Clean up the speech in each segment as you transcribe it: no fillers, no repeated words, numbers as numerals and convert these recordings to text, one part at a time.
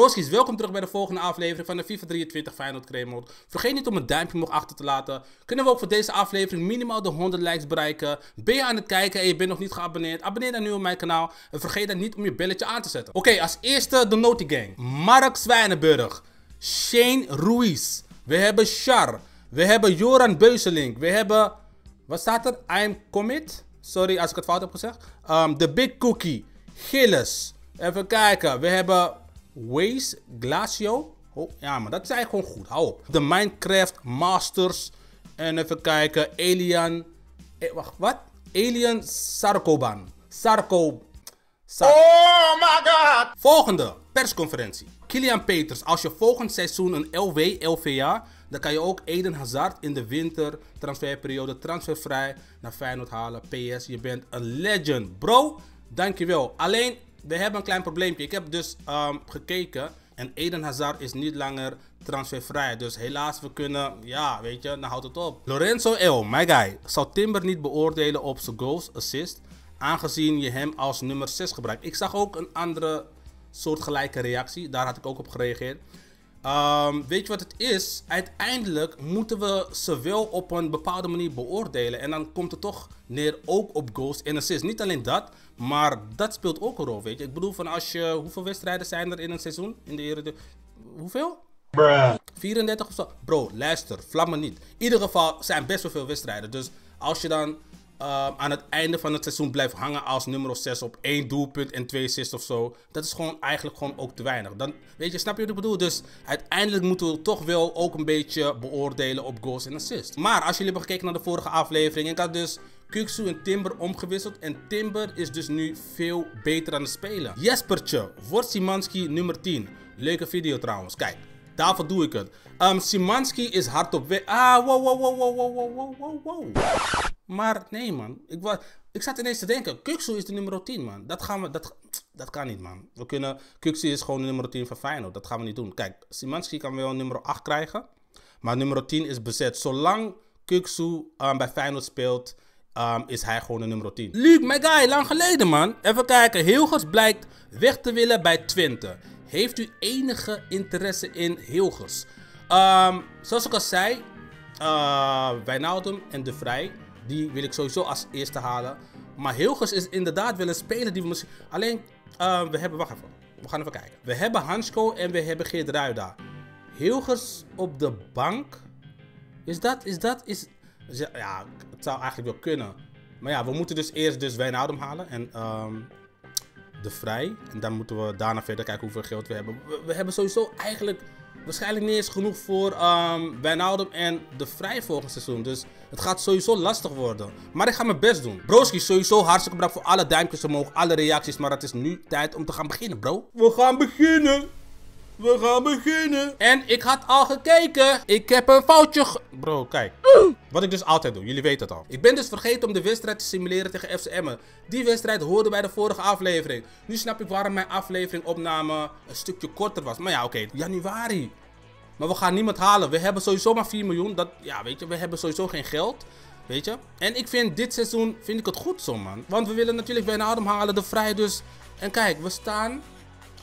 Broskies, welkom terug bij de volgende aflevering van de FIFA 23 Feyenoord Cremode. Vergeet niet om een duimpje omhoog achter te laten. Kunnen we ook voor deze aflevering minimaal de 100 likes bereiken. Ben je aan het kijken en je bent nog niet geabonneerd? Abonneer dan nu op mijn kanaal. En vergeet dan niet om je belletje aan te zetten. Oké, als eerste de Naughty Gang. Mark Zwijnenburg. Shane Ruiz. We hebben Char. We hebben Joran Beuselink. We hebben... Wat staat er? I'm Commit. Sorry als ik het fout heb gezegd. The Big Cookie. Gilles. Even kijken. We hebben... Waze, Glacio. Oh, ja, maar dat is eigenlijk gewoon goed. Hou op. De Minecraft Masters. En even kijken. Alien. Wacht, wat? Alien Sarkoban. Oh my god! Volgende persconferentie. Kylian Peters. Als je volgend seizoen een LVA, dan kan je ook Eden Hazard in de winter transferperiode transfervrij naar Feyenoord halen. PS, je bent een legend, bro. Dankjewel. Alleen... We hebben een klein probleempje. Ik heb dus gekeken en Eden Hazard is niet langer transfervrij. Dus helaas, we kunnen, ja, weet je, dan houdt het op. Lorenzo El, my guy, zou Timber niet beoordelen op zijn goals, assist, aangezien je hem als nummer 6 gebruikt. Ik zag ook een andere soortgelijke reactie, daar had ik ook op gereageerd. Weet je wat het is? Uiteindelijk moeten we ze wel op een bepaalde manier beoordelen. En dan komt het toch neer ook op goals en assists. Niet alleen dat, maar dat speelt ook een rol, weet je. Ik bedoel, van als je... Hoeveel wedstrijden zijn er in een seizoen? In de Eredivisie? Hoeveel? Bruh. 34 of zo? Bro, luister. Vlam me niet. In ieder geval zijn best wel veel wedstrijden. Dus als je dan... aan het einde van het seizoen blijft hangen als nummer 6 op 1 doelpunt en 2 assists of zo. Dat is gewoon eigenlijk gewoon ook te weinig. Dan, weet je, snap je wat ik bedoel? Dus uiteindelijk moeten we toch wel ook een beetje beoordelen op goals en assists. Maar als jullie hebben gekeken naar de vorige aflevering, ik had dus Kökçü en Timber omgewisseld. En Timber is dus nu veel beter aan het spelen. Jespertje, wordt Szymański nummer 10? Leuke video trouwens, kijk. Daarvoor doe ik het. Szymański is hard op weg. Ah, wow. Maar nee, man. Ik zat ineens te denken. Kökçü is de nummer 10, man. Dat kan niet, man. Kökçü is gewoon de nummer 10 van Feyenoord. Dat gaan we niet doen. Kijk, Szymański kan wel nummer 8 krijgen. Maar nummer 10 is bezet. Zolang Kökçü bij Feyenoord speelt, is hij gewoon de nummer 10. Luc, my guy. Lang geleden, man. Even kijken. Hilgers blijkt weg te willen bij Twente. Heeft u enige interesse in Hilgers? Zoals ik al zei, Wijnaldum en De Vrij, die wil ik sowieso als eerste halen. Maar Hilgers is inderdaad wel een speler die we misschien... Alleen, we hebben... Wacht even. We gaan even kijken. We hebben Hancko en we hebben Geertruida. Hilgers op de bank? Ja, het zou eigenlijk wel kunnen. Maar ja, we moeten dus eerst Wijnaldum halen en... De Vrij. En dan moeten we daarna verder kijken hoeveel geld we hebben. We hebben sowieso eigenlijk waarschijnlijk niet eens genoeg voor Wijnaldum en De Vrij volgend seizoen. Dus het gaat sowieso lastig worden. Maar ik ga mijn best doen. Broski, sowieso hartstikke bedankt voor alle duimpjes omhoog, alle reacties. Maar het is nu tijd om te gaan beginnen, bro. We gaan beginnen. We gaan beginnen. En ik had al gekeken. Ik heb een foutje Bro, kijk. Wat ik dus altijd doe. Jullie weten het al. Ik ben dus vergeten om de wedstrijd te simuleren tegen FC Emmen. Die wedstrijd hoorde bij de vorige aflevering. Nu snap ik waarom mijn afleveringopname een stukje korter was. Maar ja, oké. Januari. Maar we gaan niemand halen. We hebben sowieso maar 4 miljoen. Dat, ja, weet je. We hebben sowieso geen geld. Weet je. En ik vind dit seizoen het goed zo, man. Want we willen natuurlijk Wijnaldum halen. De Vrij dus. En kijk, we staan...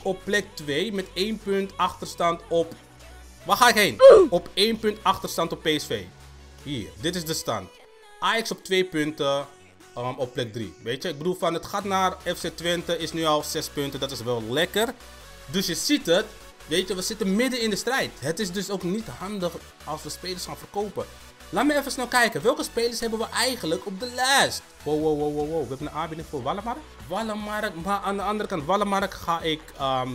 op plek 2 met 1 punt achterstand op... Waar ga ik heen? Op 1 punt achterstand op PSV. Hier, dit is de stand. Ajax op 2 punten op plek 3. Weet je, ik bedoel van het gaat naar FC Twente, is nu al 6 punten. Dat is wel lekker. Dus je ziet het. Weet je, we zitten midden in de strijd. Het is dus ook niet handig als we spelers gaan verkopen. Laat me even snel kijken. Welke spelers hebben we eigenlijk op de lijst? Wow. We hebben een aanbieding voor Wålemark. Maar aan de andere kant, Wålemark ga ik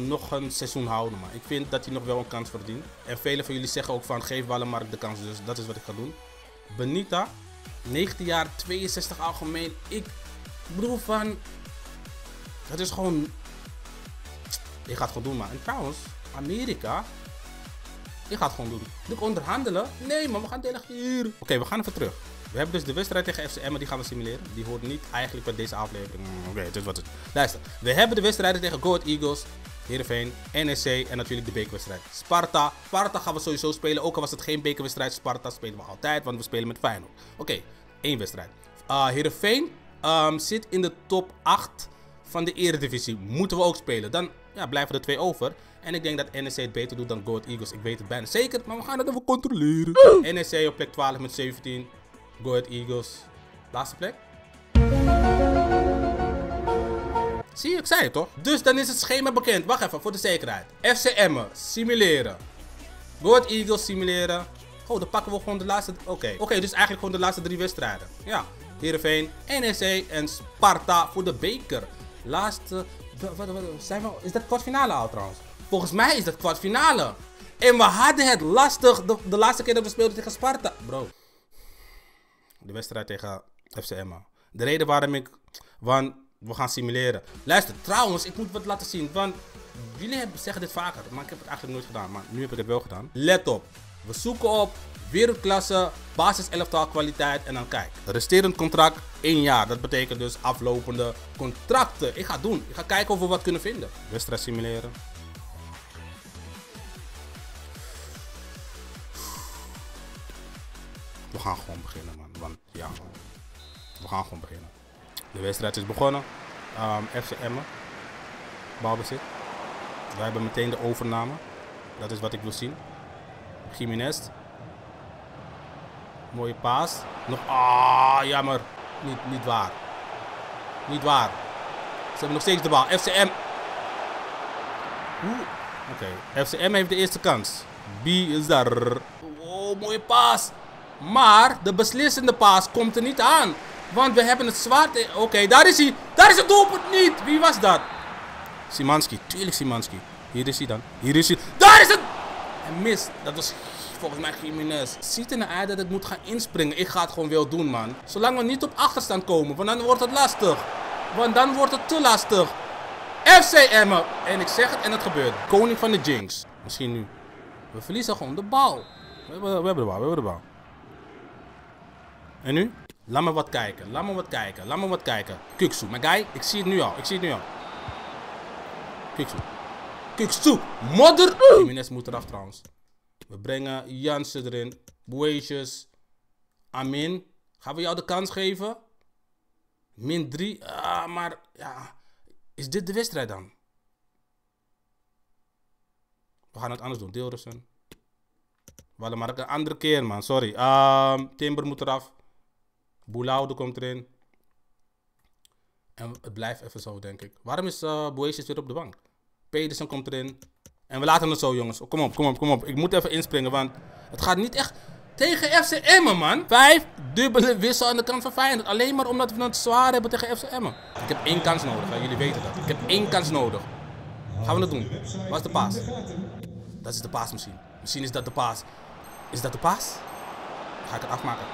nog een seizoen houden. Maar ik vind dat hij nog wel een kans verdient. En velen van jullie zeggen ook van, geef Wålemark de kans. Dus dat is wat ik ga doen. Benita, 19 jaar, 62 algemeen. Ik bedoel van... Dat is gewoon... Ik ga het gewoon doen, man. En trouwens, Amerika... Ik ga het gewoon doen. Doe ik onderhandelen? Nee, maar we gaan delegeren. Oké, we gaan even terug. We hebben dus de wedstrijd tegen FC Emmen, die gaan we simuleren. Die hoort niet eigenlijk bij deze aflevering. Oké, dit was het. Luister, we hebben de wedstrijden tegen Go Ahead Eagles, Heerenveen, NSC en natuurlijk de bekerwedstrijd. Sparta. Sparta gaan we sowieso spelen. Ook al was het geen bekerwedstrijd, Sparta spelen we altijd, want we spelen met Feyenoord. Oké, 1 wedstrijd. Heerenveen zit in de top 8 van de Eredivisie. Moeten we ook spelen. Dan ja, blijven er 2 over. En ik denk dat NSC het beter doet dan Go Ahead Eagles. Ik weet het bijna zeker, maar we gaan het even controleren. NSC op plek 12 met 17. Go Ahead Eagles. Laatste plek. Zie je, ik zei het toch? Dus dan is het schema bekend. Wacht even, voor de zekerheid. FC Emmen, simuleren. Go Ahead Eagles, simuleren. Oh, dan pakken we gewoon de laatste... Oké, dus eigenlijk gewoon de laatste drie wedstrijden. Ja, Heerenveen, NEC en Sparta voor de beker. Laatste... Is dat kwartfinale al trouwens? Volgens mij is dat kwartfinale. En we hadden het lastig de laatste keer dat we speelden tegen Sparta. Bro. De wedstrijd tegen FC Emmen. De reden waarom ik... Want we gaan simuleren. Luister, trouwens, ik moet wat laten zien. Want jullie zeggen dit vaker. Maar ik heb het eigenlijk nooit gedaan. Maar nu heb ik het wel gedaan. Let op. We zoeken op wereldklasse, basiselftal kwaliteit en dan kijk. Resterend contract 1 jaar. Dat betekent dus aflopende contracten. Ik ga het doen. Ik ga kijken of we wat kunnen vinden. Wedstrijd simuleren. We gaan gewoon beginnen, man. Want ja, we gaan gewoon beginnen. De wedstrijd is begonnen. FC Emmen. Balbezit. Wij hebben meteen de overname. Dat is wat ik wil zien. Giménez. Mooie paas. Nog. Ah, jammer. Niet waar. Niet waar. Ze hebben nog steeds de bal. FCM. Oké. FCM heeft de eerste kans. B is daar. Oh, mooie paas. Maar de beslissende paas komt er niet aan. Want we hebben het zwaar. Oké, daar is hij. Daar is het doelpunt niet. Wie was dat? Szymański. Tuurlijk Szymański. Hier is hij dan. Hier is hij. Daar is het. En mis, dat was volgens mij Giménez. Ziet er naar uit dat ik moet gaan inspringen. Ik ga het gewoon wel doen, man. Zolang we niet op achterstand komen, want dan wordt het lastig. Want dan wordt het te lastig. FC Emmen. En ik zeg het en het gebeurt. Koning van de jinx. Misschien nu. We verliezen gewoon de bal. We hebben de bal. En nu? Laat me wat kijken. Kökçü, my guy. Ik zie het nu al. Kökçü. Koulibaly, modder! Giménez moet eraf trouwens. We brengen Janssen erin. Boeces. Amin. Gaan we jou de kans geven? Min 3. Maar ja. Is dit de wedstrijd dan? We gaan het anders doen. Dilrosun. Wålemark een andere keer, man. Sorry. Timber moet eraf. Boulaude komt erin. En het blijft even zo, denk ik. Waarom is Boeces weer op de bank? Pedersen komt erin. En we laten het zo, jongens. Oh, kom op. Ik moet even inspringen, want het gaat niet echt tegen FC Emmen, man. 5 dubbele wissel aan de kant van Feyenoord. Alleen maar omdat we het zwaar hebben tegen FC Emmen. Ik heb 1 kans nodig, hè. Jullie weten dat. Ik heb 1 kans nodig. Gaan we dat doen? Wat is de paas? Dat is de paas misschien. Misschien is dat de paas. Is dat de paas? Ga ik het afmaken?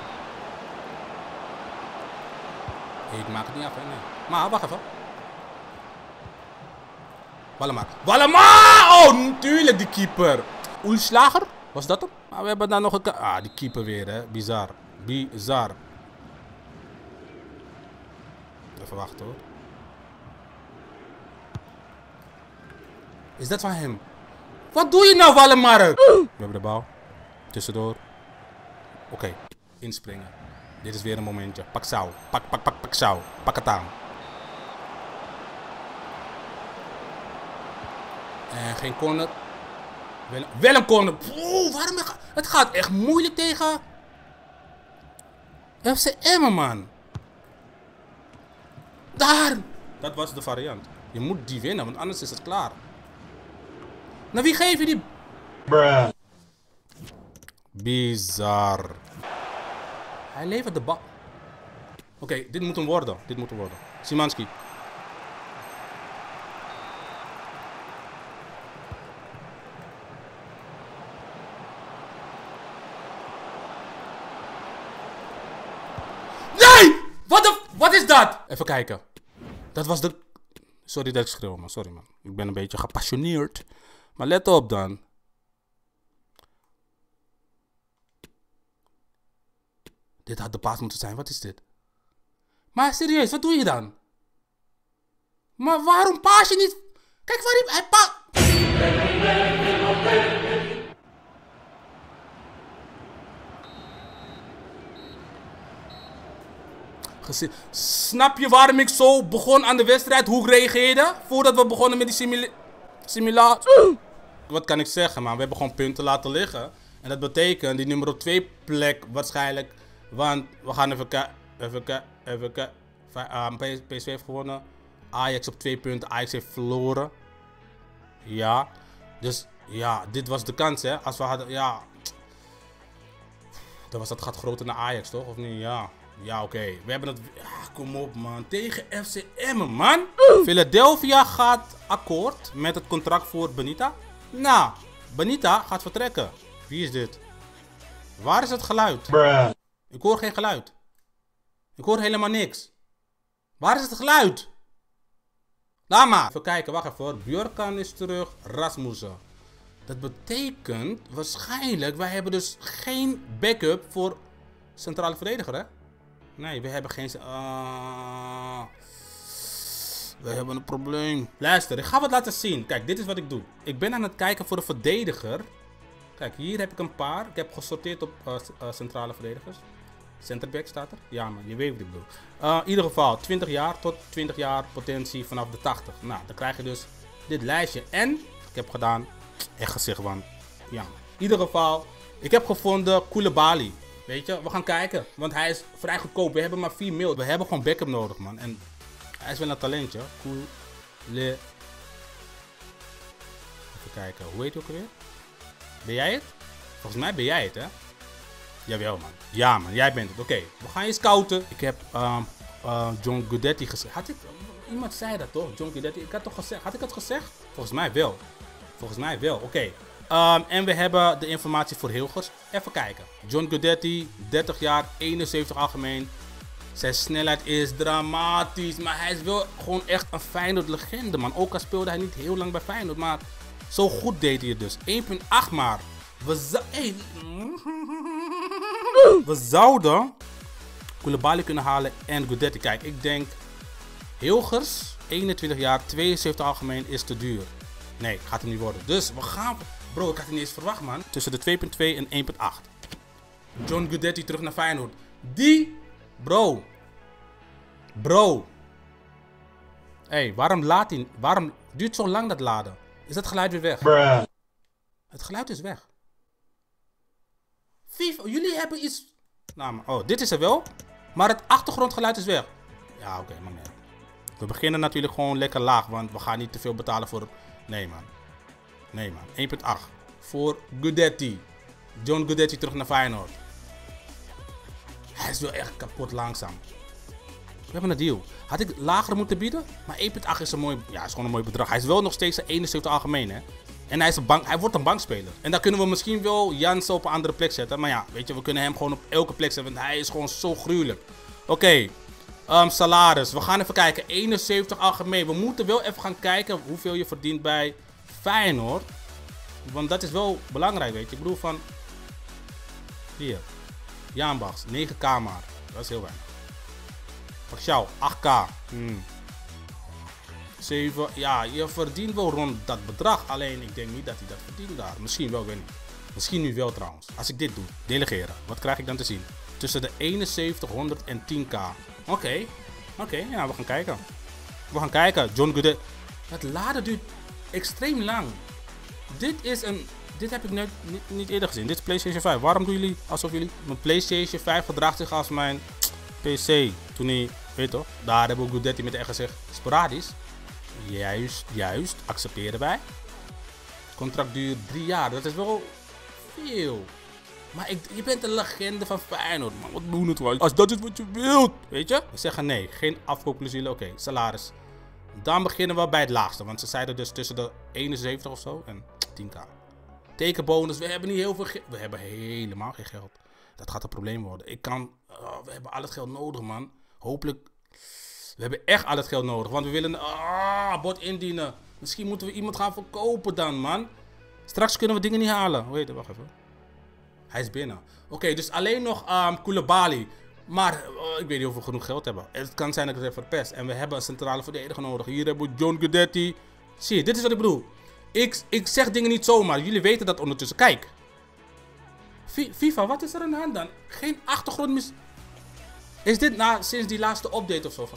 Nee, ik maak het niet af, hè. Nee. Maar wacht even. Wålemark! Oh, natuurlijk die keeper. Oelslager? Was dat hem? Maar we hebben daar nog een... die keeper weer, hè. Bizar. Even wachten, hoor. Is dat van hem? Wat doe je nou, Wålemark? We hebben de bal. Tussendoor. Oké. Inspringen. Dit is weer een momentje. Pak Sau. Pak Sau. Pak het aan. En geen corner. Wel een corner. Oeh, waarom? Het gaat echt moeilijk tegen FC Emmen, man. Daar. Dat was de variant. Je moet die winnen, want anders is het klaar. Nou, wie geef je die? Bruh. Bizar. Hij levert de bal. Oké, dit moet hem worden. Szymański. Wat is dat? Even kijken. Dat was de... Sorry dat ik schreeuw, man. Sorry, man. Ik ben een beetje gepassioneerd. Maar let op dan. Dit had de paas moeten zijn. Wat is dit? Maar serieus, wat doe je dan? Maar waarom paas je niet? Kijk waar hij paas... Snap je waarom ik zo begon aan de wedstrijd? Hoe ik reageerde? Voordat we begonnen met die simulatie. wat kan ik zeggen, maar we hebben gewoon punten laten liggen. En dat betekent die nummer 2 plek waarschijnlijk. Want we gaan PSV heeft gewonnen. Ajax op 2 punten. Ajax heeft verloren. Ja. Dus ja, dit was de kans, hè. Als we hadden, ja. Dan was dat gat groter naar Ajax, toch? Of niet? Ja. Ja, oké. We hebben het... Ja, kom op, man. Tegen FC Emmen, man. Philadelphia gaat akkoord met het contract voor Benita. Nou, Benita gaat vertrekken. Wie is dit? Waar is het geluid? Bruh. Ik hoor geen geluid. Ik hoor helemaal niks. Waar is het geluid? Laat maar. Even kijken, wacht even. Björkan is terug. Rasmussen. Dat betekent waarschijnlijk... Wij hebben dus geen backup voor centrale verdediger, hè? Nee, we hebben geen... We hebben een probleem. Luister, ik ga wat laten zien. Kijk, dit is wat ik doe. Ik ben aan het kijken voor een verdediger. Kijk, hier heb ik een paar. Ik heb gesorteerd op centrale verdedigers. Centerback staat er. Ja, man, je weet wat ik bedoel. In ieder geval, 20 jaar tot 20 jaar potentie vanaf de 80. Nou, dan krijg je dus dit lijstje. En, ik heb gedaan, echt gezicht, man. Ja, in ieder geval, ik heb gevonden Koulibaly. Weet je, we gaan kijken. Want hij is vrij goedkoop. We hebben maar 4 mil. We hebben gewoon backup nodig, man. En hij is wel een talentje. Koulibaly. Even kijken, hoe heet hij ook weer? Ben jij het? Volgens mij ben jij het, hè? Jawel, man. Ja, man. Jij bent het. Oké. We gaan je scouten. Ik heb John Guidetti gezegd. Had ik... Iemand zei dat, toch? John Guidetti. Ik had toch gezegd... Had ik het gezegd? Volgens mij wel. Volgens mij wel. Oké. En we hebben de informatie voor Hilgers. Even kijken. John Guidetti, 30 jaar, 71 algemeen. Zijn snelheid is dramatisch. Maar hij is wel gewoon echt een Feyenoord-legende, man. Ook al speelde hij niet heel lang bij Feyenoord, maar... Zo goed deed hij het dus. 1,8 maar. We zouden Koulibaly kunnen halen en Guidetti. Kijk, ik denk Hilgers, 21 jaar, 72 algemeen is te duur. Nee, gaat hem niet worden. Dus we gaan... Bro, ik had het niet eens verwacht, man. Tussen de 2,2 en 1,8. John Guidetti terug naar Feyenoord. Die... Bro. Bro. Hé, waarom laat hij... Waarom duurt zo lang dat laden? Is dat geluid weer weg? Bruh. Het geluid is weg. FIFA, jullie hebben iets... Nou, maar, oh, dit is er wel. Maar het achtergrondgeluid is weg. Ja, oké, man. We beginnen natuurlijk gewoon lekker laag. Want we gaan niet te veel betalen voor... Nee, man. Nee, man. 1,8. Voor Guidetti. John Guidetti terug naar Feyenoord. Hij is wel echt kapot langzaam. We hebben een deal. Had ik lager moeten bieden? Maar 1,8 is een mooi... Ja, is gewoon een mooi bedrag. Hij is wel nog steeds een 71 algemeen, hè. En hij, hij wordt een bankspeler. En daar kunnen we misschien wel Janssen op een andere plek zetten. Maar ja, weet je, we kunnen hem gewoon op elke plek zetten. Want hij is gewoon zo gruwelijk. Oké. Salaris. We gaan even kijken. 71 algemeen. We moeten wel even gaan kijken hoeveel je verdient bij Feyenoord. Want dat is wel belangrijk, weet je. Ik bedoel van... Hier. Jahanbakhsh. 9k maar. Dat is heel weinig. Paxiao, 8k. 7, ja, je verdient wel rond dat bedrag. Alleen, ik denk niet dat hij dat verdient daar. Misschien wel, ik weet niet. Misschien nu wel trouwens. Als ik dit doe, delegeren. Wat krijg ik dan te zien? Tussen de 7100 en 10k. Oké, ja, we gaan kijken. We gaan kijken, John Guidetti. Het laden duurt extreem lang. Dit is een... Dit heb ik net niet eerder gezien. Dit is PlayStation 5. Waarom doen jullie alsof jullie... Mijn PlayStation 5 gedraagt zich als mijn... PC, toen hij, weet toch, daar hebben we Guidetti met echt gezegd, sporadisch. Juist, accepteren wij. Contract duurt 3 jaar, dat is wel veel. Maar je bent een legende van Feyenoord, man. Wat doen het wel? Als dat is wat je wilt, weet je? We zeggen nee, geen afkoopclausule, oké, salaris. Dan beginnen we bij het laagste, want ze zeiden dus tussen de 71 of zo en 10k. Tekenbonus, we hebben niet heel veel geld. We hebben helemaal geen geld. Dat gaat een probleem worden. We hebben al het geld nodig, man. Hopelijk. We hebben echt al het geld nodig. Want we willen... Bord indienen. Misschien moeten we iemand gaan verkopen dan, man. Straks kunnen we dingen niet halen. Wait, wacht even. Hij is binnen. Oké, dus alleen nog Koulibaly. Maar ik weet niet of we genoeg geld hebben. Het kan zijn dat ik het heb verpest. En we hebben een centrale verdediger nodig. Hier hebben we John Guidetti. Zie je, dit is wat ik bedoel. Ik zeg dingen niet zomaar. Jullie weten dat ondertussen. Kijk. FIFA, wat is er aan de hand dan? Geen achtergrondmuziek. Is dit sinds die laatste update of zo?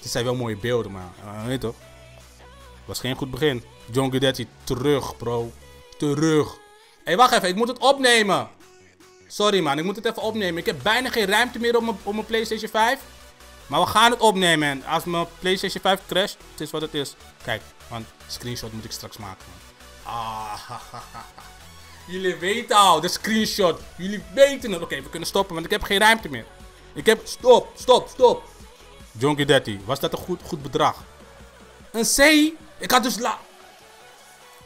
Het zijn wel mooie beelden, maar weet toch? Was geen goed begin. John Guidetti, terug bro. Terug. Hé, wacht even. Ik moet het opnemen. Sorry man, ik moet het even opnemen. Ik heb bijna geen ruimte meer op mijn PlayStation 5. Maar we gaan het opnemen. En als mijn PlayStation 5 crasht, het is wat het is. Kijk, want screenshot moet ik straks maken. Man. Ah, ha, ha, ha. Jullie weten al, de screenshot. Jullie weten het. Oké, we kunnen stoppen, want ik heb geen ruimte meer. Ik heb... Stop. John Guidetti, was dat een goed bedrag? Een C? Ik had dus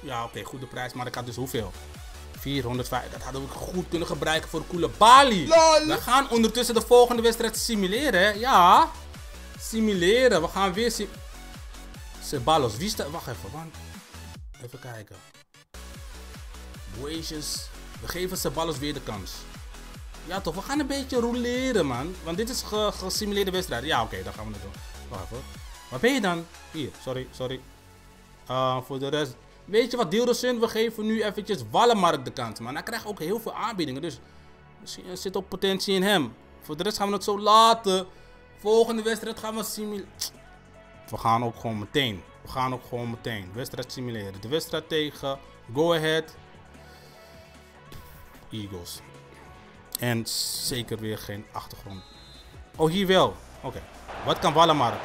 ja, oké, goede prijs, maar ik had dus hoeveel? 405. Dat hadden we goed kunnen gebruiken voor Koulibaly. We gaan ondertussen de volgende wedstrijd simuleren, hè? Ja. Simuleren. We gaan weer Ceballos. Wie staat... Wacht even, man. Even kijken. Boeces. We geven Ceballos weer de kans. Ja toch, we gaan een beetje rouleren, man. Want dit is gesimuleerde wedstrijd. Ja, oké, dan gaan we dat doen. Wacht even. Waar ben je dan? Hier, sorry. Voor de rest... Weet je wat, Dilrosun, we geven nu eventjes Wålemark de kant, man. Hij krijgt ook heel veel aanbiedingen, dus misschien zit ook potentie in hem. Voor de rest gaan we het zo laten. Volgende wedstrijd gaan we simuleren. We gaan ook gewoon meteen. Wedstrijd simuleren. De wedstrijd tegen Go Ahead Eagles. En zeker weer geen achtergrond. Oh, hier wel. Oké. Wat kan Wålemark?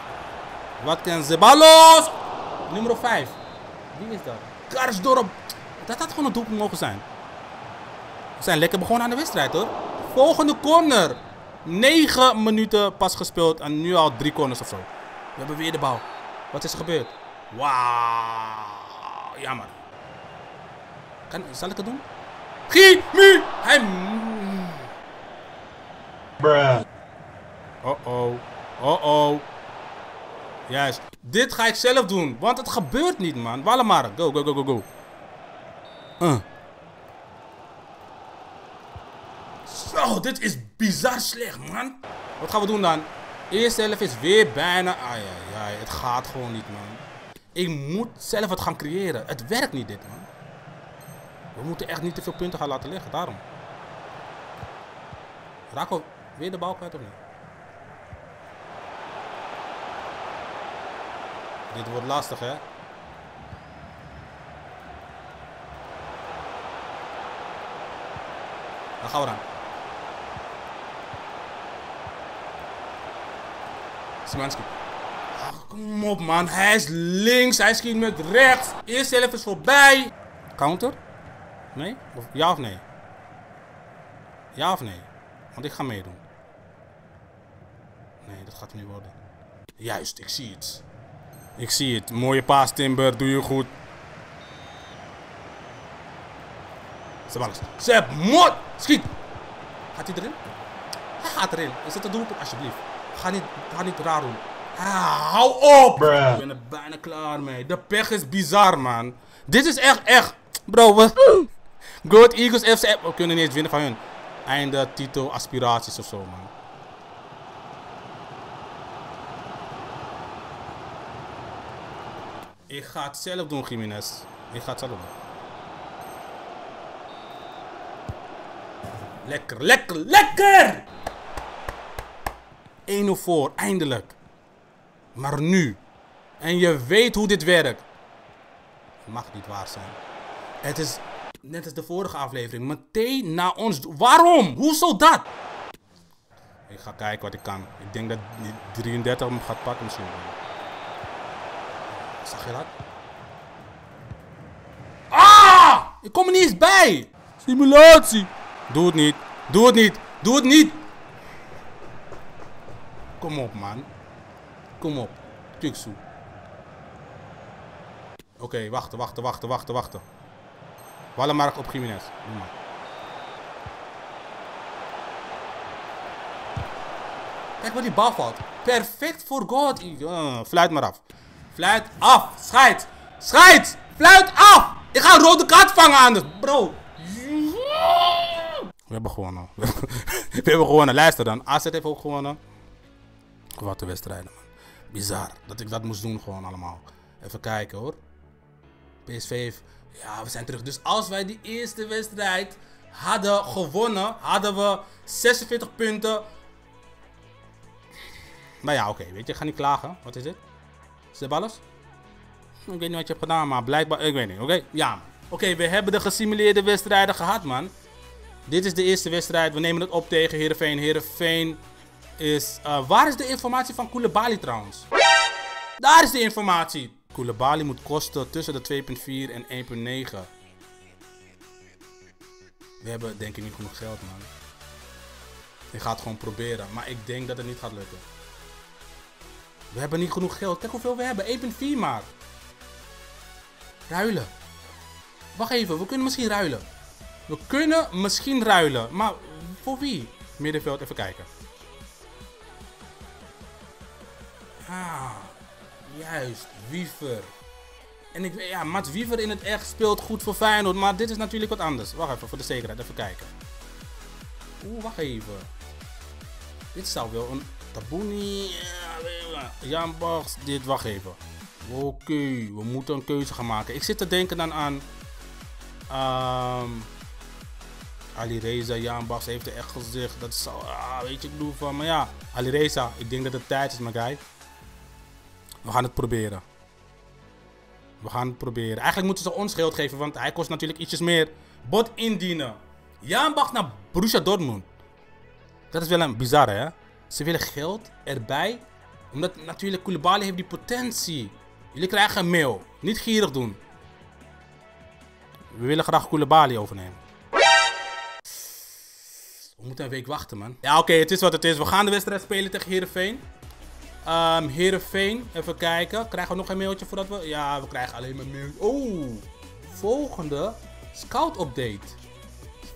Wat kan Ceballos? Nummer 5. Wie is dat? Karsdorp. Dat had gewoon een doelpunt mogen zijn. We zijn lekker begonnen aan de wedstrijd, hoor. Volgende corner. 9 minuten pas gespeeld en nu al 3 corners of zo. We hebben weer de bal. Wat is er gebeurd? Wauw. Jammer. Zal ik het doen? Giménez. Hij... Bruh. Oh-oh. Oh-oh. Juist. Dit ga ik zelf doen, want het gebeurt niet, man. Wålemark, go. Zo, dit is bizar slecht, man. Wat gaan we doen dan? Eerst zelf is weer bijna... Ai, het gaat gewoon niet, man. Ik moet zelf het gaan creëren. Het werkt niet, dit, man. We moeten echt niet te veel punten gaan laten liggen, daarom. Raak we weer de bal kwijt of niet? Dit wordt lastig, hè? Dan gaan we dan. Szymański. Ach, kom op, man. Hij is links. Hij schiet met rechts. Eerst zelf is voorbij. Counter? Nee? Of, ja of nee? Ja of nee? Want ik ga meedoen. Nee, dat gaat hem niet worden. Juist, ik zie het. Ik zie het. Mooie paas, Timber. Doe je goed. Ceballos. Mot! Schiet! Gaat hij erin? Hij gaat erin. Is het een doelpunt? Alsjeblieft. Ga niet raar doen. Ah, hou op! Bruh. Ik ben er bijna klaar mee. De pech is bizar, man. Dit is echt. Bro, we... Go Ahead Eagles FC. We kunnen niet eens winnen van hun. Einde, titel, aspiraties of zo, man. Ik ga het zelf doen, Giménez. Ik ga het zelf doen. Lekker! 1-0 voor, eindelijk. Maar nu. En je weet hoe dit werkt. Het mag niet waar zijn. Het is net als de vorige aflevering. Meteen na ons... Waarom? Hoezo dat? Ik ga kijken wat ik kan. Ik denk dat die 33 hem gaat pakken misschien. Zag je dat? Ah! Ik kom er niet eens bij! Simulatie! Doe het niet! Kom op, man. Kom op. Kökçü. Oké, wachten. Wålemark op Giménez. Doe maar. Kijk waar die bal valt. Perfect voor God. Fluit maar af. Fluit af! Scheids! Fluit af! Ik ga een rode kaart vangen anders, bro! We hebben gewonnen. Luister dan. AZ heeft ook gewonnen. Wat een wedstrijd, man. Bizar dat ik dat moest doen gewoon allemaal. Even kijken, hoor. PSV. Ja, we zijn terug. Dus als wij die eerste wedstrijd hadden gewonnen, hadden we 46 punten. Nou ja, oké. Weet je, ik ga niet klagen. Wat is dit? Ceballos? Ik weet niet wat je hebt gedaan, maar blijkbaar... Ik weet niet, oké? Ja. Oké, we hebben de gesimuleerde wedstrijden gehad, man. Dit is de eerste wedstrijd. We nemen het op tegen Heerenveen. Heerenveen is... waar is de informatie van Koulibaly trouwens? Daar is de informatie! Koulibaly moet kosten tussen de 2,4 en 1,9. We hebben denk ik niet genoeg geld, man. Ik ga het gewoon proberen, maar ik denk dat het niet gaat lukken. We hebben niet genoeg geld. Kijk hoeveel we hebben. 1,4 maar. Ruilen. Wacht even, we kunnen misschien ruilen. We kunnen misschien ruilen. Maar voor wie? Middenveld, even kijken. Ah, juist. Wiever. En ik weet, ja, Mats Wiever in het echt speelt goed voor Feyenoord. Maar dit is natuurlijk wat anders. Wacht even, voor de zekerheid. Even kijken. Oeh, wacht even. Dit zou wel een... Tabouni... Jahanbakhsh, dit, wacht even. Oké, we moeten een keuze gaan maken. Ik zit te denken dan aan... Alireza, Jahanbakhsh heeft er echt gezegd. Dat zou... weet je, ik bedoel van... Maar ja, Alireza, ik denk dat het tijd is, mijn guy. We gaan het proberen. We gaan het proberen. Eigenlijk moeten ze ons geld geven, want hij kost natuurlijk ietsjes meer. Bot indienen. Jahanbakhsh naar Borussia Dortmund. Dat is wel een bizarre, hè? Ze willen geld erbij. Omdat natuurlijk Koulibaly heeft die potentie. Jullie krijgen een mail. Niet gierig doen. We willen graag Koulibaly overnemen. We moeten een week wachten, man. Ja, oké, het is wat het is. We gaan de wedstrijd spelen tegen Heerenveen. Heerenveen, even kijken. Krijgen we nog een mailtje voordat we... Ja, we krijgen alleen maar mail. Oh, volgende scout update.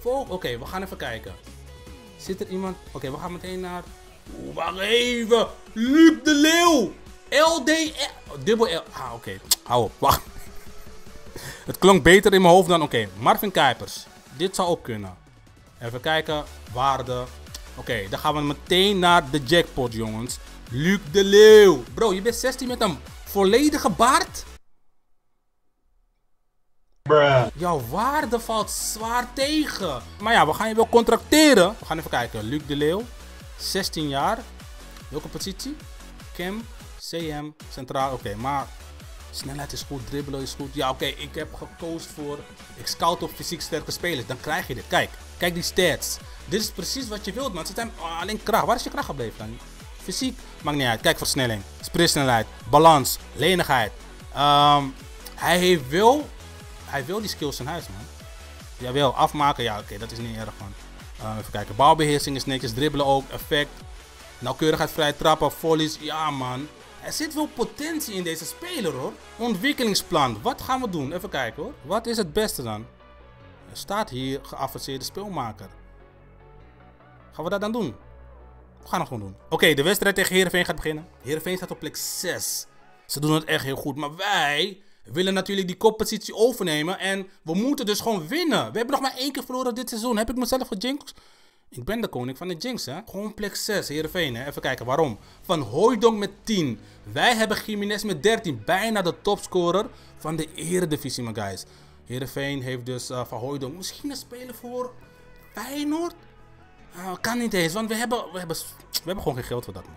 Oké, we gaan even kijken. Zit er iemand... Oké, we gaan meteen naar... Oeh, wacht even! Luc de Leeuw! LDL... Dubbel L... Ah, oké. Hou op, wacht. Het klonk beter in mijn hoofd dan... Oké, Marvin Kuipers. Dit zou ook kunnen. Even kijken. Waarde. Oké, dan gaan we meteen naar de jackpot, jongens. Luc de Leeuw. Bro, je bent 16 met een volledige baard? Bruh. Jouw waarde valt zwaar tegen. Maar ja, we gaan je wel contracteren. We gaan even kijken. Luc de Leeuw. 16 jaar. Welke positie? Cam, CM, centraal. Oké, maar snelheid is goed, dribbelen is goed. Ja, oké, ik heb gekozen voor... Ik scout op fysiek sterke spelers. Dan krijg je dit. Kijk, kijk die stats. Dit is precies wat je wilt, man. Zit hem, alleen kracht. Waar is je kracht gebleven dan? Fysiek? Maakt niet uit. Kijk, versnelling, sprintsnelheid, balans, lenigheid. Hij heeft wel... Hij wil die skills in huis, man. Jawel, afmaken. Ja, oké, dat is niet erg, man. Even kijken. Bouwbeheersing is netjes. Dribbelen ook. Effect. Nauwkeurigheid, vrij trappen. Volleys. Ja, man. Er zit wel potentie in deze speler, hoor. Ontwikkelingsplan. Wat gaan we doen? Even kijken, hoor. Wat is het beste dan? Er staat hier geavanceerde speelmaker. Gaan we dat dan doen? We gaan het gewoon doen. Oké, de wedstrijd tegen Heerenveen gaat beginnen. Heerenveen staat op plek 6. Ze doen het echt heel goed. Maar wij... We willen natuurlijk die koppositie overnemen. En we moeten dus gewoon winnen. We hebben nog maar 1 keer verloren dit seizoen. Heb ik mezelf gejinxed? Ik ben de koning van de jinx, hè. Gewoon plek 6, Heerenveen, hè. Even kijken, waarom? Van Hooijdonk met 10. Wij hebben Giménez met 13. Bijna de topscorer van de eredivisie, my guys. Heerenveen heeft dus Van Hooijdonk. Misschien een speler voor Feyenoord? Kan niet eens, want we hebben gewoon geen geld voor dat, man.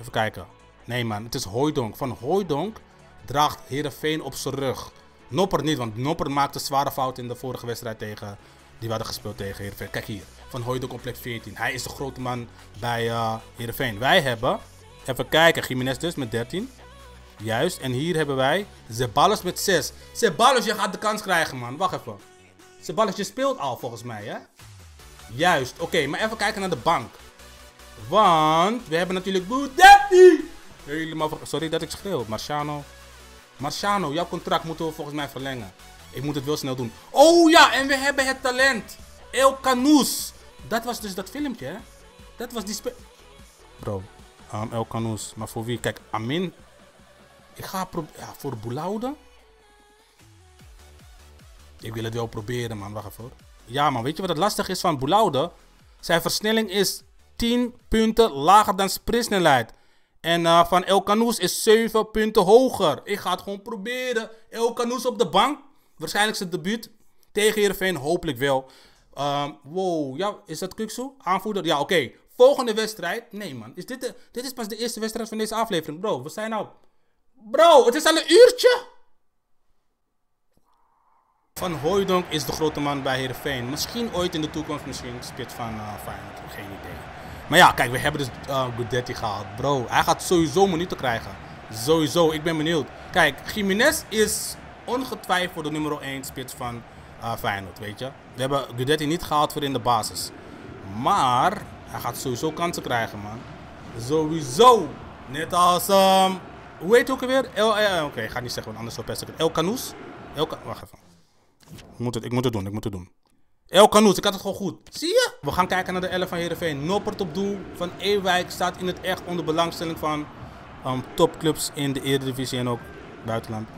Even kijken. Nee, man, het is Hooijdonk. Van Hooijdonk draagt Heerenveen op zijn rug. Noppert niet, want Noppert maakte zware fout in de vorige wedstrijd tegen... Die we hadden gespeeld tegen Heerenveen. Kijk hier. Van Hooijdonk op plek 14. Hij is de grote man bij Heerenveen. Wij hebben... Even kijken. Giménez dus met 13. Juist. En hier hebben wij... Ceballos met 6. Ceballos, je gaat de kans krijgen, man. Wacht even. Ceballos, je speelt al volgens mij, hè? Juist. Oké, maar even kijken naar de bank. Want... We hebben natuurlijk... Guidetti! Helemaal... Sorry dat ik schreeuw. Marciano... Marciano, jouw contract moeten we volgens mij verlengen. Ik moet het wel snel doen. Oh ja, en we hebben het talent. El Khannouss. Dat was dus dat filmpje, hè? Dat was die Bro, El Khannouss. Maar voor wie? Kijk, Amin. Ik ga voor Boulaude. Ik wil het wel proberen, man. Wacht even, hoor. Ja, man. Weet je wat het lastig is van Boulaude? Zijn versnelling is 10 punten lager dan sprintsnelheid. En van El Khannouss is 7 punten hoger. Ik ga het gewoon proberen. El Khannouss op de bank. Waarschijnlijk zijn debuut. Tegen Heerenveen hopelijk wel. Wow. Ja, is dat Kökçü? Aanvoerder? Ja, oké. Volgende wedstrijd. Nee, man. Is dit, dit is pas de eerste wedstrijd van deze aflevering. Bro, we zijn nou... Bro, het is al een uurtje. Van Hooijdonk is de grote man bij Heerenveen. Misschien ooit in de toekomst, misschien spits van Feyenoord, geen idee. Maar ja, kijk, we hebben dus Guidetti gehaald. Bro, hij gaat sowieso minuten krijgen. Sowieso, ik ben benieuwd. Kijk, Giménez is ongetwijfeld de nummer 1 spits van Feyenoord, weet je. We hebben Guidetti niet gehaald voor in de basis. Maar hij gaat sowieso kansen krijgen, man. Sowieso. Net als, hoe heet het ook alweer? Oké, ik ga niet zeggen, want anders zo best ik het. El Khannouss? Wacht even. Ik moet het doen. El Khannouss, ik had het gewoon goed. Zie je? We gaan kijken naar de 11 van Heerenveen. Noppert op doel. Van Ewijk staat in het echt onder belangstelling van topclubs in de Eredivisie en ook buitenland.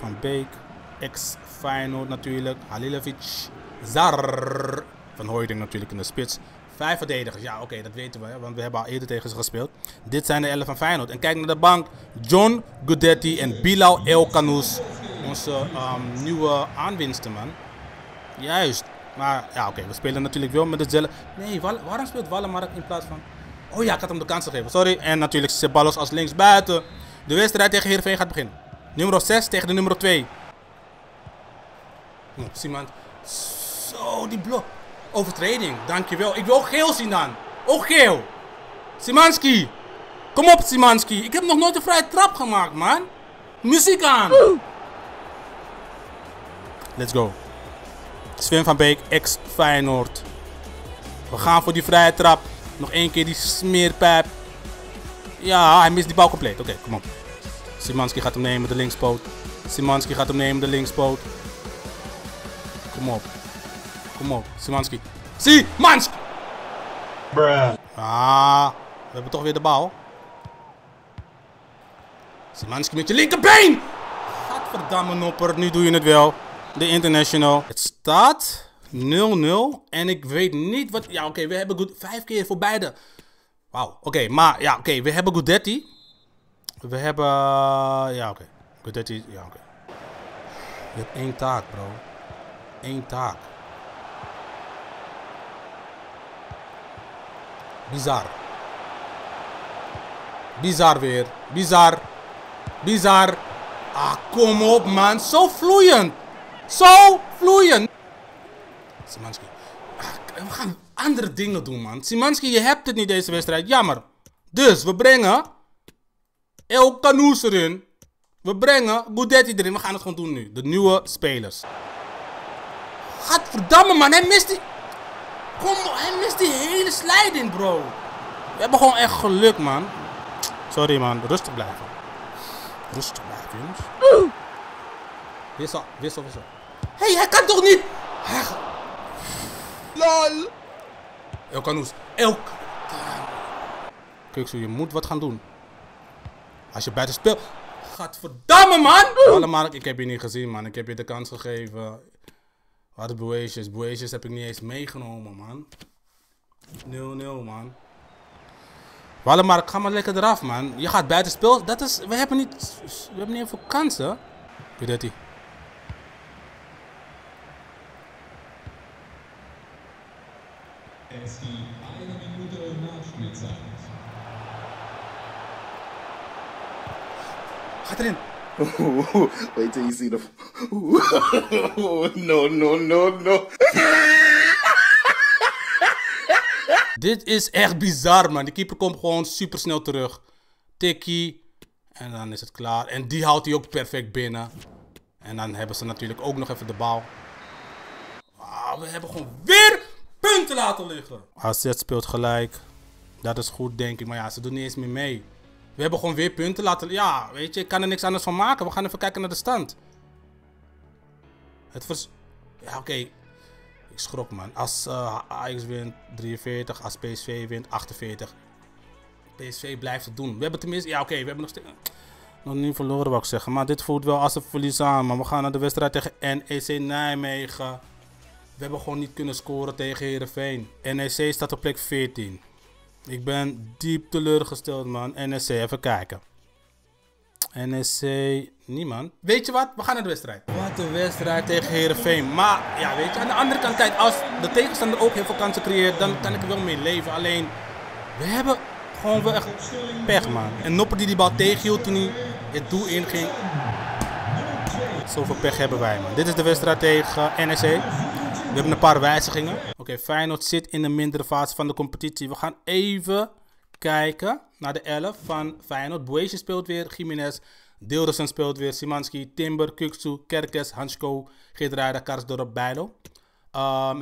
Van Beek, ex-Feyenoord natuurlijk. Halilovic, Zar. Van Hooijdonk natuurlijk in de spits. 5 verdedigers, ja oké, dat weten we, want we hebben al eerder tegen ze gespeeld. Dit zijn de 11 van Feyenoord. En kijk naar de bank. John Guidetti en Bilal El Khannouss. Onze nieuwe aanwinsten, man. Juist. Maar ja, oké, we spelen natuurlijk wel met hetzelfde. Nee, waarom speelt Wålemark in plaats van... Oh ja, ik had hem de kans gegeven, sorry. En natuurlijk Ceballos als linksbuiten. De wedstrijd tegen Heerenveen gaat beginnen. Nummer 6 tegen de nummer 2. Simon. Zo, die blok. Overtreding, dankjewel. Ik wil ook geel zien dan. Ook geel. Szymański. Kom op, Szymański. Ik heb nog nooit een vrije trap gemaakt, man. Muziek aan. Let's go. Sven van Beek, ex-Feyenoord. We gaan voor die vrije trap. Nog één keer die smeerpijp. Ja, hij mist die bal compleet. Oké, kom op. Szymański gaat hem nemen, de linkspoot. Szymański gaat hem nemen, de linkspoot. Kom op. Kom op, Szymański. Szymański! Bruh. Ah, we hebben toch weer de bal. Szymański met je linkerbeen! Gadverdamme Noppert, nu doe je het wel. De international. Het staat 0-0 en ik weet niet wat... Ja, oké, we hebben goed 5 keer voor beide. Wauw, oké, maar ja, oké, we hebben Guidetti. We hebben... Ja, oké. Guidetti, ja, oké. Je hebt 1 taak, bro. 1 taak. Bizar. Bizar weer. Bizar. Bizar. Ah, kom op, man. Zo vloeiend. Zo vloeiend. Szymański. Ah, we gaan andere dingen doen, man. Szymański, je hebt het niet deze wedstrijd. Jammer. Dus, we brengen El Khannouss erin. We brengen Guidetti erin. We gaan het gewoon doen nu. De nieuwe spelers. Gadverdamme, man. Hij mist die... Kom op, hij mist die hele slijding, bro. We hebben gewoon echt geluk, man. Sorry, man. Rustig blijven. Rustig blijven, jongens. Wissel. Hé, hij kan toch niet? Lol. El Khannouss. Kökçü, je moet wat gaan doen. Als je buiten speelt. Gadverdamme, man. Allemaal, ik heb je niet gezien, man. Ik heb je de kans gegeven. Wat een Boeces. Boeces heb ik niet eens meegenomen, man. 0-0, man. Wålemark, ga maar lekker eraf, man. Je gaat buitenspel. Dat is... We hebben niet heel veel kansen. Guidetti. Gaat erin. Wait till you see the... No. Dit is echt bizar, man. De keeper komt gewoon super snel terug. Tikkie. En dan is het klaar. En die houdt hij ook perfect binnen. En dan hebben ze natuurlijk ook nog even de bal. Ah, we hebben gewoon weer punten laten liggen. AZ speelt gelijk. Dat is goed, denk ik. Maar ja, ze doen niet eens meer mee. We hebben gewoon weer punten laten... Ja, weet je, ik kan er niks anders van maken. We gaan even kijken naar de stand. Het vers... Ja, oké. Ik schrok, man. Als Ajax wint 43, als PSV wint 48. PSV blijft het doen. We hebben tenminste... Ja, oké, we hebben nog steeds... Nog niet verloren, wou ik zeggen. Maar dit voelt wel als een verlies aan, man. We gaan naar de wedstrijd tegen NEC Nijmegen. We hebben gewoon niet kunnen scoren tegen Heerenveen. NEC staat op plek 14. Ik ben diep teleurgesteld, man. NSC, even kijken. NSC, niemand. Weet je wat? We gaan naar de wedstrijd. Wat een wedstrijd tegen Heerenveen. Maar, ja, weet je, aan de andere kant, kijk, als de tegenstander ook heel veel kansen creëert, dan kan ik er wel mee leven. Alleen, we hebben gewoon wel echt pech, man. En Noppert die bal tegenhield toen hij het doel inging. wedstrijd. Zoveel pech hebben wij, man. Dit is de wedstrijd tegen NSC. We hebben een paar wijzigingen. Oké, Feyenoord zit in de mindere fase van de competitie. We gaan even kijken naar de 11 van Feyenoord. Boeces speelt weer, Giménez, Dilrosun speelt weer, Szymański, Timber, Kökçü, Kerkers, Hancko, Geertruida, Karsdorp, Bijlo.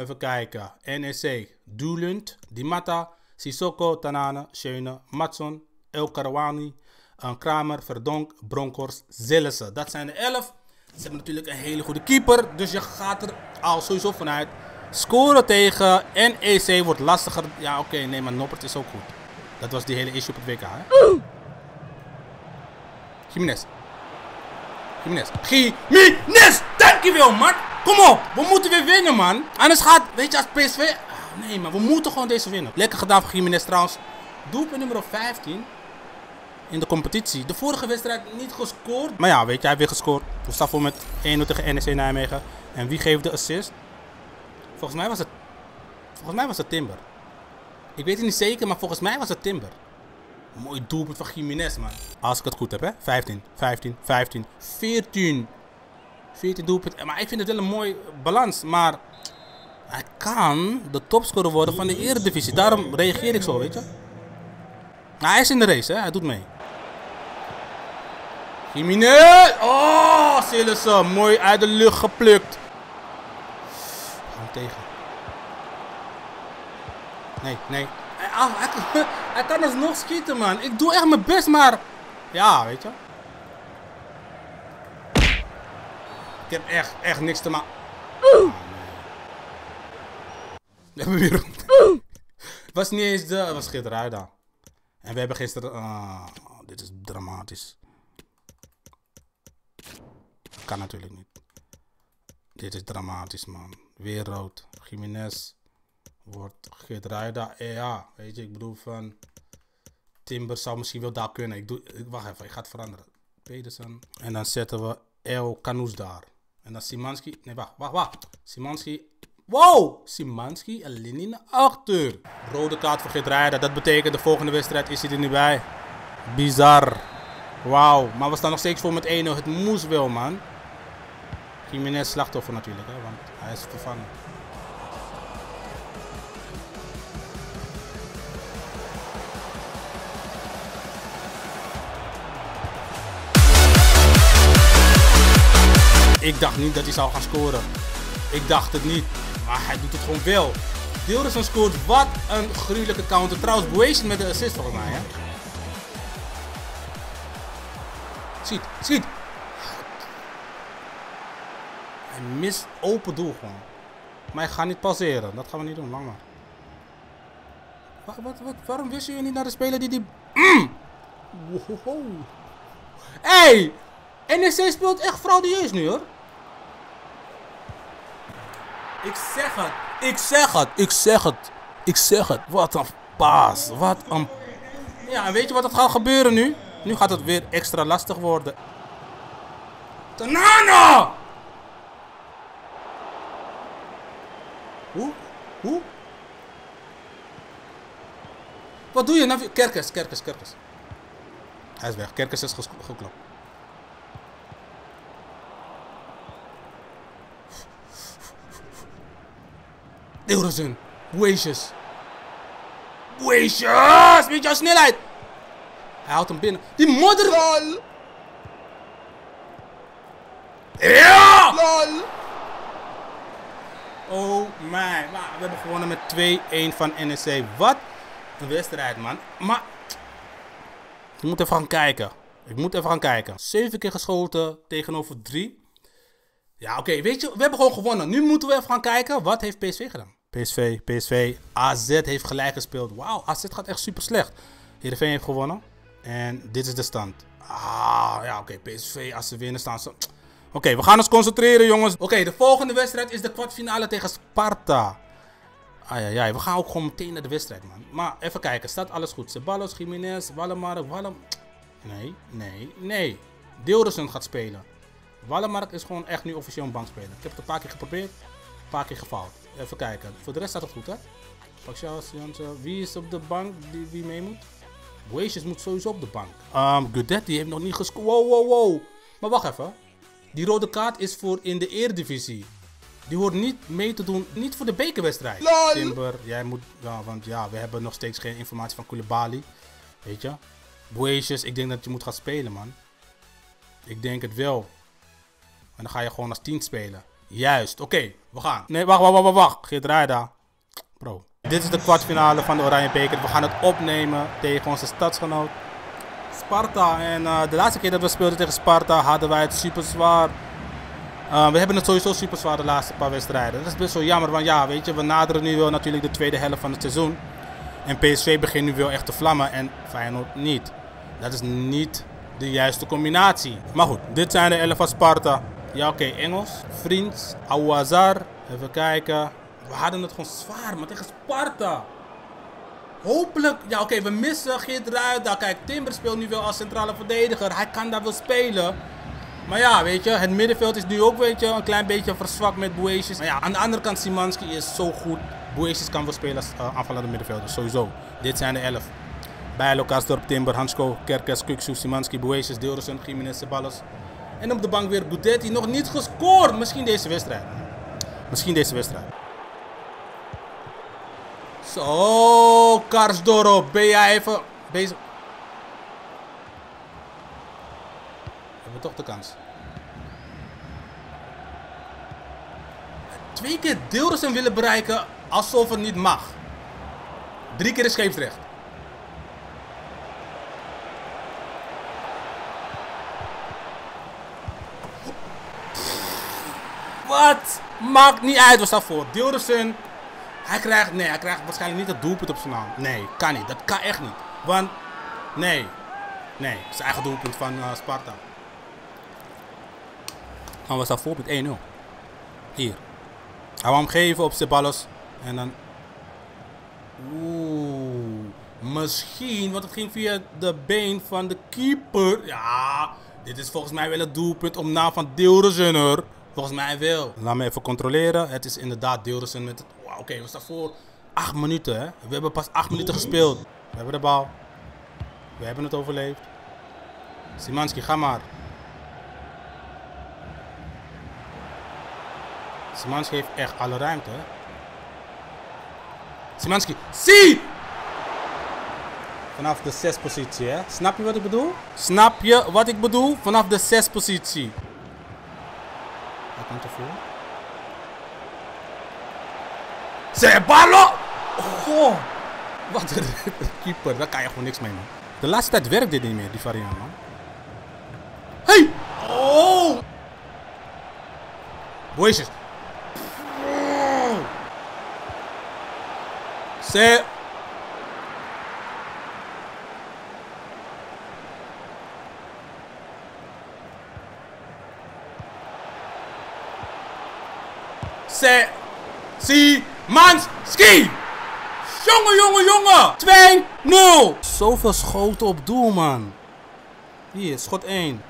Even kijken. NSC, Doelund, Dimata, Sissoko, Tanana, Schöne, Matson, El Karawani, Kramer, Verdonk, Bronkhorst, Zellissen. Dat zijn de 11. Ze hebben natuurlijk een hele goede keeper. Dus je gaat er al sowieso vanuit. Scoren tegen NEC wordt lastiger. Ja, oké. Nee, maar Noppert is ook goed. Dat was die hele issue op het WK, hè? Giménez! Dankjewel, man! Kom op! We moeten weer winnen, man! Anders gaat... Weet je, als PSV... Ah, nee, maar we moeten gewoon deze winnen. Lekker gedaan voor Giménez, trouwens. Doelpunt nummer 15. In de competitie. De vorige wedstrijd niet gescoord. Maar ja, weet je, hij heeft weer gescoord. We staan voor met 1-0 tegen NEC Nijmegen. En wie geeft de assist? Volgens mij was het Timber. Ik weet het niet zeker, maar volgens mij was het Timber. Mooi doelpunt van Giménez, man. Als ik het goed heb, hè. 14 doelpunten. Maar ik vind het wel een mooie balans. Maar hij kan de topscorer worden van de Eredivisie. Daarom reageer ik zo, weet je. Nou, hij is in de race, hè. Hij doet mee. Giménez! Oh, Zellissen. Mooi uit de lucht geplukt. Gewoon tegen. Nee. Hij kan alsnog schieten, man. Ik doe echt mijn best, maar... Ja, weet je. Ik heb echt niks te maken. We hebben weer... Het was niet eens de... Het was Geertruida. En we hebben gisteren... dit is dramatisch. Kan natuurlijk niet. Dit is dramatisch, man. Weer rood. Giménez wordt Geertruida. Ja, weet je, ik bedoel van... Timber zou misschien wel daar kunnen. Wacht even, ik ga het veranderen. Pedersen. En dan zetten we El Khannouss daar. En dan Szymański. Nee, wacht. Szymański. Wow! Szymański alleen in de achter. Rode kaart voor Geertruida. Dat betekent de volgende wedstrijd is hij er nu bij. Bizar. Wauw. Maar we staan nog steeds voor met 1-0. Het moest wel, man. Giménez slachtoffer natuurlijk, hè, want hij is vervangen. Ik dacht niet dat hij zou gaan scoren. Ik dacht het niet. Maar hij doet het gewoon wel. Dilrosun scoort. Wat een gruwelijke counter. Trouwens, Boeces met de assist volgens mij. Hè? Schiet. Hij mist open doel gewoon. Maar hij gaat niet passeren. Dat gaan we niet doen. Lang maar. Waarom wisten jullie niet naar de speler die die... Wow. Hey! NEC speelt echt fraudieus nu, hoor. Ik zeg het. Wat een paas. Ja, en weet je wat er gaat gebeuren nu? Nu gaat het weer extra lastig worden. Tanana! Hoe? Wat doe je? Kerkers. Hij is weg. Kerkers is geklopt. Dilrosun. Boeces! Met jouw snelheid! Hij houdt hem binnen. Die modder... LOL! Ja! LOL! Oh mijn. We hebben gewonnen met 2-1 van NEC. Wat een wedstrijd, man. Maar... Ik moet even gaan kijken. 7 keer geschoten tegenover 3. Ja, oké. Weet je, we hebben gewoon gewonnen. Nu moeten we even gaan kijken. Wat heeft PSV gedaan? PSV. AZ heeft gelijk gespeeld. Wauw, AZ gaat echt super slecht. Heerenveen heeft gewonnen. En dit is de stand. Ah, ja, oké. PSV, als ze winnen, staan ze... Oké, we gaan ons concentreren, jongens. Oké, de volgende wedstrijd is de kwartfinale tegen Sparta. Ai. We gaan ook gewoon meteen naar de wedstrijd, man. Maar even kijken. Staat alles goed? Ceballos, Giménez, Wålemark, Nee. Dilrosun gaat spelen. Wålemark is gewoon echt nu officieel een bankspeler. Ik heb het een paar keer geprobeerd, een paar keer gefaald. Even kijken. Voor de rest staat het goed, hè? Janssen. Wie is op de bank die wie mee moet? Boeces moet sowieso op de bank. Guidetti heeft nog niet gescoord. Wow. Maar wacht even. Die rode kaart is voor in de Eredivisie. Die hoort niet mee te doen, niet voor de bekerwedstrijd. Lol. Timber, jij moet, ja, want ja, we hebben nog steeds geen informatie van Koulibaly. Weet je? Boeces, ik denk dat je moet gaan spelen, man. Ik denk het wel. En dan ga je gewoon als 10 spelen. Juist, oké, we gaan. Nee, wacht. Geertruida. Bro. Dit is de kwartfinale van de Oranje Beker. We gaan het opnemen tegen onze stadsgenoot Sparta. En de laatste keer dat we speelden tegen Sparta hadden wij het super zwaar. We hebben het sowieso super zwaar de laatste paar wedstrijden. Dat is best wel jammer, want ja, weet je, we naderen nu wel natuurlijk de tweede helft van het seizoen. En PSV begint nu wel echt te vlammen en Feyenoord niet. Dat is niet de juiste combinatie. Maar goed, dit zijn de 11 van Sparta. Ja, oké, Engels, Vriends, Awazar. Even kijken. We hadden het gewoon zwaar, maar tegen Sparta. Hopelijk. Ja, oké, we missen Geertruida. Kijk, Timber speelt nu wel als centrale verdediger. Hij kan daar wel spelen. Maar ja, weet je, het middenveld is nu ook, weet je, een klein beetje verzwakt met Boeces. Maar ja, aan de andere kant, Szymański is zo goed. Boeces kan wel spelen als aanvallende middenvelder, sowieso. Dit zijn de 11. Bijlo, Karsdorp, Timber, Hancko, Kerkers, Kökçü, Szymański, Boeces, Dilrosun, Giménez, Ceballos. En op de bank weer Guidetti, nog niet gescoord. Misschien deze wedstrijd. Misschien deze wedstrijd. Zo, Karsdorp, ben jij even bezig? Hebben we toch de kans. Twee keer Dilrosun willen bereiken, alsof het niet mag. 3 keer is scheepsrecht. Wat? Maakt niet uit, we staan voor. Dilrosun. Hij krijgt, nee, hij krijgt waarschijnlijk niet het doelpunt op zijn naam. Nee, kan niet. Dat kan echt niet. Want, nee. Nee, het is eigen doelpunt van Sparta. Dan was dat voorpunt 1-0. Hier. Hij wou hem geven op Ceballos. En dan... Oeh. Misschien, want het ging via de been van de keeper. Ja, dit is volgens mij wel het doelpunt om naam van Dilrosun, hoor. Volgens mij wel. Laat me even controleren. Het is inderdaad Dilrosun met het... Wow, oké, we staan voor 8 minuten, hè. We hebben pas 8 minuten gespeeld. We hebben de bal. We hebben het overleefd. Szymański, ga maar. Szymański heeft echt alle ruimte, hè. Szymański, zie! Vanaf de 6 positie, hè. Snap je wat ik bedoel? Snap je wat ik bedoel? Vanaf de 6 positie. Wat komt er voor? Ceballos! Oh, wat een keeper. Daar kan je gewoon niks mee, man. De laatste tijd werkt dit niet meer, die variant, man. Hey! Oh! Boeces. Oh. Szymański! Jongen! 2-0! Zoveel schoten op doel, man. Hier, schot 1.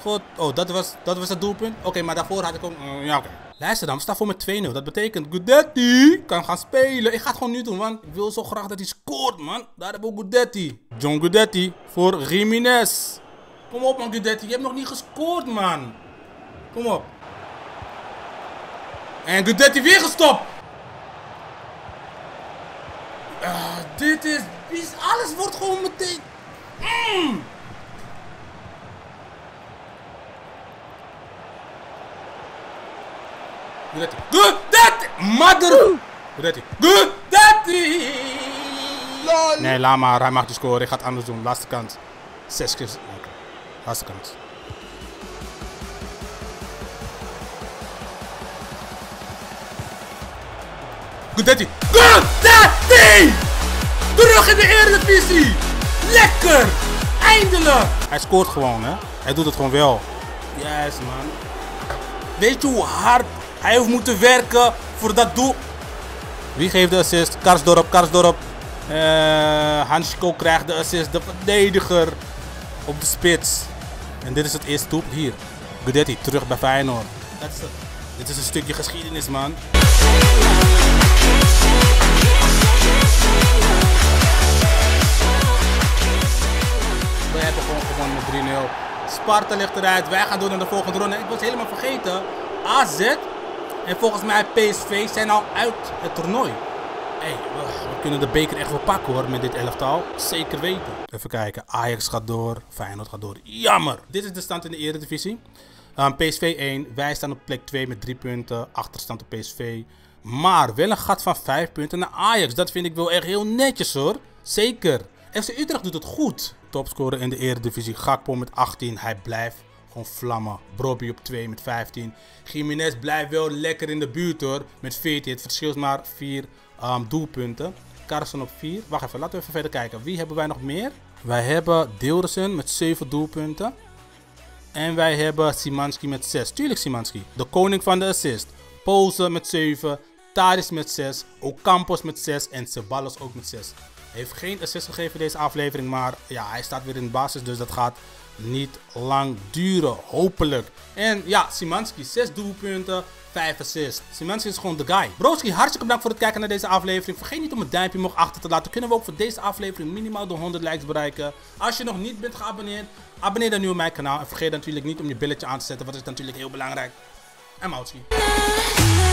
Schot... Oh, dat was het doelpunt? Oké, maar daarvoor had ik ook... ja, oké. Luister dan, we staan voor met 2-0. Dat betekent Guidetti kan gaan spelen. Ik ga het gewoon nu doen, want ik wil zo graag dat hij scoort, man. Daar hebben we Guidetti. John Guidetti voor Giménez. Kom op, man, Guidetti. Je hebt nog niet gescoord, man. Kom op. En Guidetti weer gestopt. Dit is... Alles wordt gewoon meteen... Guidetti! Mother! Guidetti! Nee, laat maar. Hij mag de scoren. Hij gaat anders doen. Laatste kans. 6 keer... Okay. Laatste kans. Guidetti! Terug in de Eredivisie! Lekker! Eindelijk! Hij scoort gewoon, hè? Hij doet het gewoon wel. Yes, man. Weet je hoe hard hij heeft moeten werken voor dat doel? Wie geeft de assist? Karsdorp. Hancko krijgt de assist. De verdediger op de spits. En dit is het eerste doelpunt hier. Guidetti terug bij Feyenoord. Dit is een stukje geschiedenis, man. We hebben gewoon gewonnen met 3-0. Sparta ligt eruit. Wij gaan door naar de volgende ronde. Ik was helemaal vergeten. AZ en volgens mij PSV zijn al uit het toernooi. Hey, we kunnen de beker echt wel pakken hoor met dit elftal. Zeker weten. Even kijken. Ajax gaat door. Feyenoord gaat door. Jammer. Dit is de stand in de Eredivisie. PSV 1. Wij staan op plek 2 met 3 punten. Achterstand op PSV. Maar wel een gat van 5 punten naar Ajax. Dat vind ik wel echt heel netjes hoor. Zeker. FC Utrecht doet het goed. Topscorer in de Eredivisie. Gakpo met 18. Hij blijft gewoon vlammen. Brobbey op 2 met 15. Giménez blijft wel lekker in de buurt hoor. Met 14. Het verschil is maar 4 doelpunten. Carson op 4. Wacht even. Laten we even verder kijken. Wie hebben wij nog meer? Wij hebben Dilrosun met 7 doelpunten. En wij hebben Szymański met 6. Tuurlijk Szymański. De koning van de assist. Poulsen met 7. Tadić met 6. Ocampos met 6. En Ceballos ook met 6. Heeft geen assist gegeven deze aflevering. Maar ja, hij staat weer in de basis. Dus dat gaat niet lang duren. Hopelijk. En ja, Szymański. 6 doelpunten. 5 assists. Szymański is gewoon de guy. Broski, hartstikke bedankt voor het kijken naar deze aflevering. Vergeet niet om een duimpje omhoog achter te laten. Kunnen we ook voor deze aflevering minimaal de 100 likes bereiken. Als je nog niet bent geabonneerd, abonneer dan nu op mijn kanaal. En vergeet natuurlijk niet om je belletje aan te zetten. Wat is natuurlijk heel belangrijk. En Moutsie.